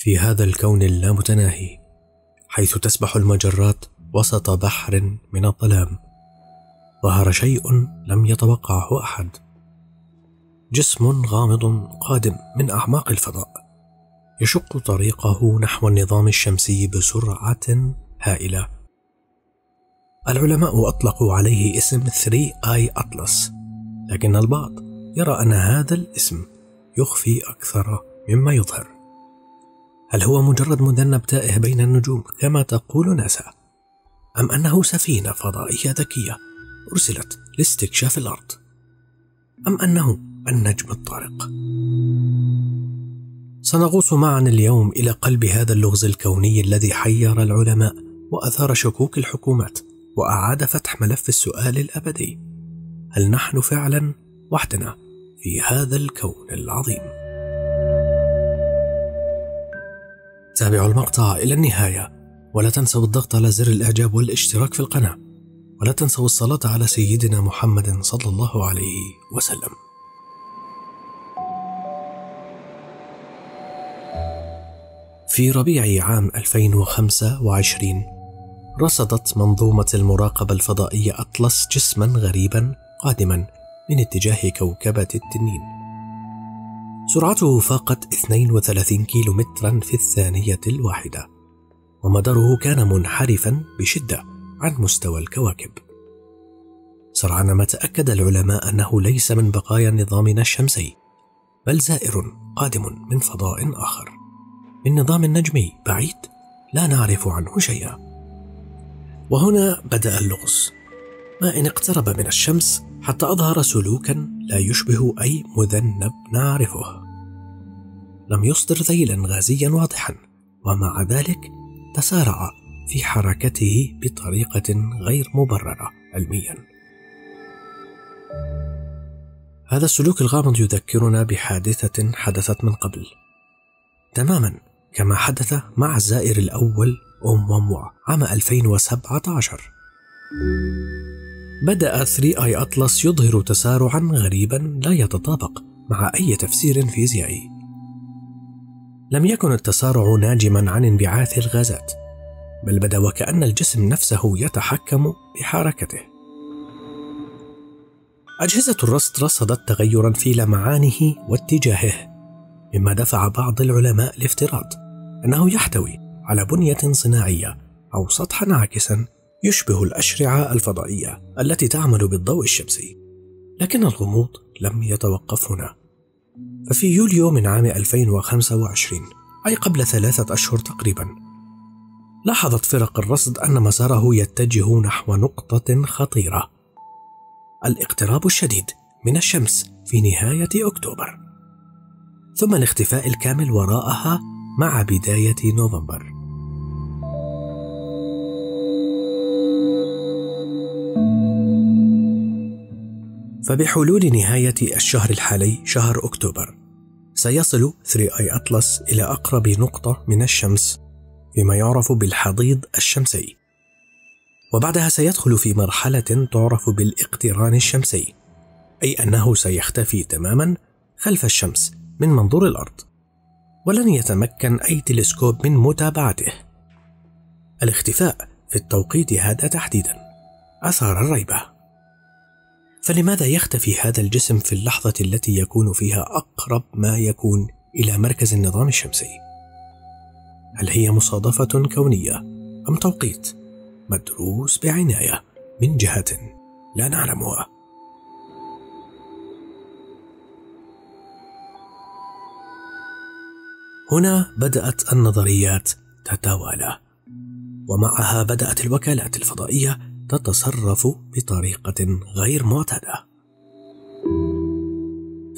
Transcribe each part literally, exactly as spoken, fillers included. في هذا الكون اللامتناهي، حيث تسبح المجرات وسط بحر من الظلام، ظهر شيء لم يتوقعه أحد، جسم غامض قادم من أعماق الفضاء يشق طريقه نحو النظام الشمسي بسرعة هائلة. العلماء أطلقوا عليه اسم ثري آي أتلاس، لكن البعض يرى أن هذا الاسم يخفي أكثر مما يظهر. هل هو مجرد مذنب تائه بين النجوم كما تقول ناسا؟ أم أنه سفينة فضائية ذكية أرسلت لاستكشاف الأرض؟ أم أنه النجم الطارق؟ سنغوص معا اليوم إلى قلب هذا اللغز الكوني الذي حير العلماء وأثار شكوك الحكومات وأعاد فتح ملف السؤال الأبدي: هل نحن فعلا وحدنا في هذا الكون العظيم؟ تابعوا المقطع إلى النهاية، ولا تنسوا الضغط على زر الإعجاب والاشتراك في القناة، ولا تنسوا الصلاة على سيدنا محمد صلى الله عليه وسلم. في ربيع عام ألفين وخمسة وعشرين رصدت منظومة المراقبة الفضائية أطلس جسما غريبا قادما من اتجاه كوكبة التنين، سرعته فاقت اثنين وثلاثين كيلومترا في الثانية الواحدة، ومداره كان منحرفا بشدة عن مستوى الكواكب. سرعان ما تأكد العلماء أنه ليس من بقايا نظامنا الشمسي، بل زائر قادم من فضاء آخر، من نظام نجمي بعيد لا نعرف عنه شيئا. وهنا بدأ اللغز، ما إن اقترب من الشمس حتى أظهر سلوكا لا يشبه أي مذنب نعرفه. لم يصدر ذيلا غازيا واضحا، ومع ذلك تسارع في حركته بطريقة غير مبررة علميا. هذا السلوك الغامض يذكرنا بحادثة حدثت من قبل، تماما كما حدث مع الزائر الأول أومواموا عام ألفين وسبعة عشر. بدأ ثري آي أتلاس يظهر تسارعا غريبا لا يتطابق مع أي تفسير فيزيائي. لم يكن التسارع ناجما عن انبعاث الغازات، بل بدا وكأن الجسم نفسه يتحكم بحركته. أجهزة الرصد رصدت تغيرا في لمعانه واتجاهه، مما دفع بعض العلماء لافتراض أنه يحتوي على بنية صناعية أو سطحا عاكسا يشبه الأشعة الفضائية التي تعمل بالضوء الشمسي. لكن الغموض لم يتوقف هنا، ففي يوليو من عام ألفين وخمسة وعشرين، أي قبل ثلاثة أشهر تقريبا، لاحظت فرق الرصد أن مساره يتجه نحو نقطة خطيرة: الاقتراب الشديد من الشمس في نهاية أكتوبر، ثم الاختفاء الكامل وراءها مع بداية نوفمبر. فبحلول نهاية الشهر الحالي، شهر أكتوبر، سيصل ثري آي أتلاس إلى أقرب نقطة من الشمس فيما يعرف بالحضيض الشمسي، وبعدها سيدخل في مرحلة تعرف بالاقتران الشمسي، أي أنه سيختفي تماما خلف الشمس من منظور الأرض، ولن يتمكن أي تلسكوب من متابعته. الاختفاء في التوقيت هذا تحديدا أثار الريبة، فلماذا يختفي هذا الجسم في اللحظة التي يكون فيها أقرب ما يكون إلى مركز النظام الشمسي؟ هل هي مصادفة كونية أم توقيت مدروس بعناية من جهة لا نعلمها؟ هنا بدأت النظريات تتوالى، ومعها بدأت الوكالات الفضائية تتصرف بطريقة غير معتادة.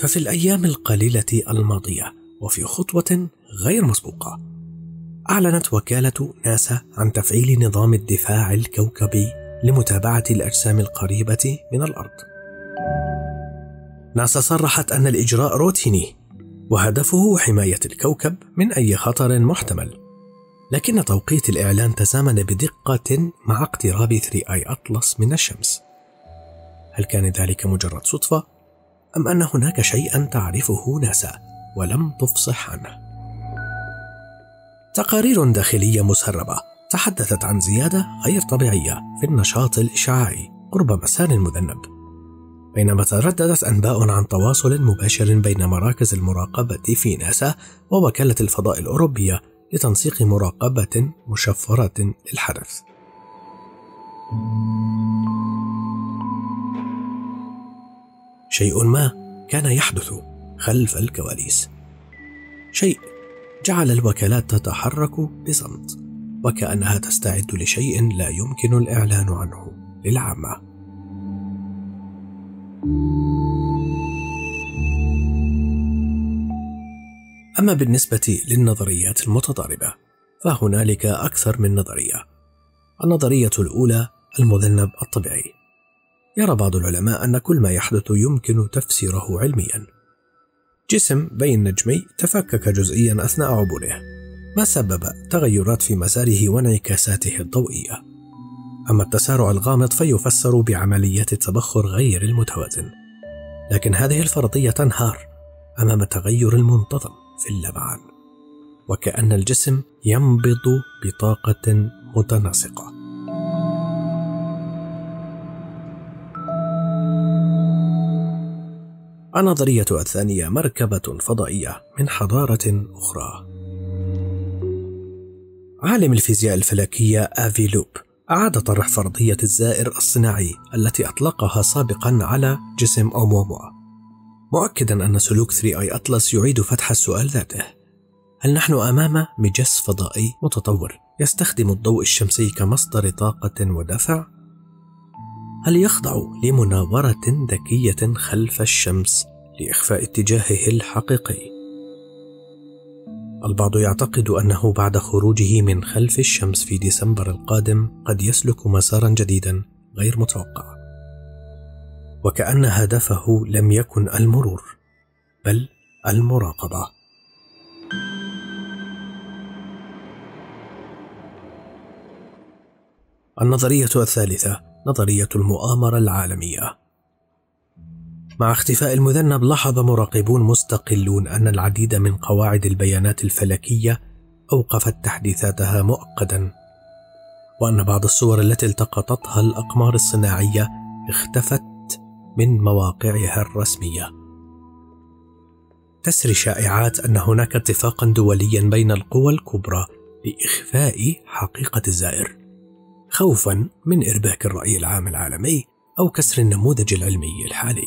ففي الأيام القليلة الماضية وفي خطوة غير مسبوقة، أعلنت وكالة ناسا عن تفعيل نظام الدفاع الكوكبي لمتابعة الأجسام القريبة من الأرض. ناسا صرحت أن الإجراء روتيني وهدفه حماية الكوكب من أي خطر محتمل، لكن توقيت الإعلان تزامن بدقة مع اقتراب ثري آي أتلاس من الشمس. هل كان ذلك مجرد صدفة؟ أم أن هناك شيئا تعرفه ناسا ولم تفصح عنه؟ تقارير داخلية مسربة تحدثت عن زيادة غير طبيعية في النشاط الإشعاعي قرب مسار المذنب، بينما ترددت أنباء عن تواصل مباشر بين مراكز المراقبة في ناسا ووكالة الفضاء الأوروبية لتنسيق مراقبة مشفرة للحدث. شيء ما كان يحدث خلف الكواليس، شيء جعل الوكالات تتحرك بصمت وكأنها تستعد لشيء لا يمكن الإعلان عنه للعامة. أما بالنسبة للنظريات المتضاربة فهنالك أكثر من نظرية. النظرية الأولى، المذنب الطبيعي. يرى بعض العلماء أن كل ما يحدث يمكن تفسيره علميا. جسم بين نجمي تفكك جزئيا أثناء عبوره، ما سبب تغيرات في مساره وانعكاساته الضوئية. أما التسارع الغامض فيفسر بعمليات التبخر غير المتوازن، لكن هذه الفرضية تنهار أمام التغير المنتظم في اللمعان، وكأن الجسم ينبض بطاقة متناسقة. النظرية الثانية، مركبة فضائية من حضارة أخرى. عالم الفيزياء الفلكية آفي لوب أعاد طرح فرضية الزائر الصناعي التي أطلقها سابقا على جسم أوموموا، مؤكدا أن سلوك ثري آي أتلاس يعيد فتح السؤال ذاته: هل نحن أمام مجس فضائي متطور يستخدم الضوء الشمسي كمصدر طاقة ودفع؟ هل يخضع لمناورة ذكية خلف الشمس لإخفاء اتجاهه الحقيقي؟ البعض يعتقد أنه بعد خروجه من خلف الشمس في ديسمبر القادم قد يسلك مسارا جديدا غير متوقع، وكأن هدفه لم يكن المرور بل المراقبة. النظرية الثالثة، نظرية المؤامرة العالمية. مع اختفاء المذنب لاحظ مراقبون مستقلون أن العديد من قواعد البيانات الفلكية أوقفت تحديثاتها مؤقتا، وأن بعض الصور التي التقطتها الأقمار الصناعية اختفت من مواقعها الرسمية. تسري شائعات أن هناك اتفاقا دوليا بين القوى الكبرى لإخفاء حقيقة الزائر، خوفا من إرباك الرأي العام العالمي أو كسر النموذج العلمي الحالي.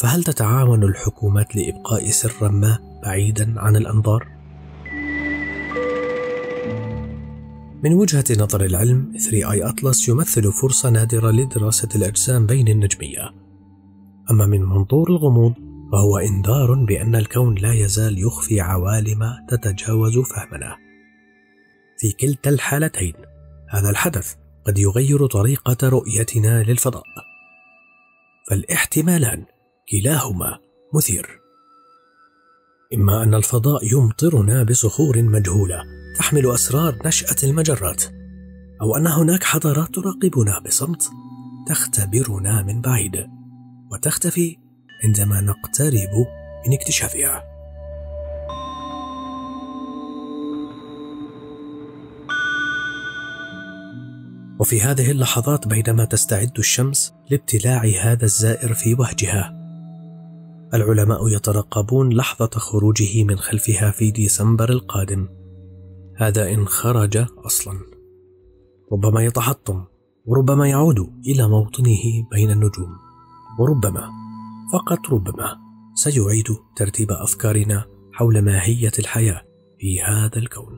فهل تتعاون الحكومات لإبقاء سرا ما بعيدا عن الأنظار؟ من وجهة نظر العلم، ثري آي أتلاس يمثل فرصة نادرة لدراسة الأجسام بين النجمية. أما من منظور الغموض فهو إنذار بأن الكون لا يزال يخفي عوالم تتجاوز فهمنا. في كلتا الحالتين هذا الحدث قد يغير طريقة رؤيتنا للفضاء، فالاحتمالان كلاهما مثير. إما أن الفضاء يمطرنا بصخور مجهولة تحمل أسرار نشأة المجرات، أو أن هناك حضارات تراقبنا بصمت تختبرنا من بعيد وتختفي عندما نقترب من اكتشافها. وفي هذه اللحظات بينما تستعد الشمس لابتلاع هذا الزائر في وهجها، العلماء يترقبون لحظة خروجه من خلفها في ديسمبر القادم. هذا إن خرج أصلا، ربما يتحطم، وربما يعود إلى موطنه بين النجوم، وربما، فقط ربما، سيعيد ترتيب أفكارنا حول ماهية الحياة في هذا الكون.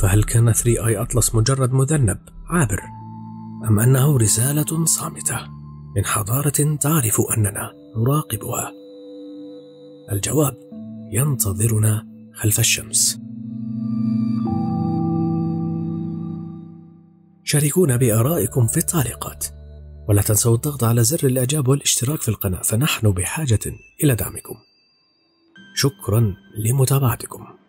فهل كان ثري آي أتلاس مجرد مذنب عابر، أم أنه رسالة صامتة من حضارة تعرف أننا نراقبها؟ الجواب ينتظرنا خلف الشمس. شاركونا بآرائكم في التعليقات، ولا تنسوا الضغط على زر الإعجاب والاشتراك في القناة، فنحن بحاجة إلى دعمكم. شكرا لمتابعتكم.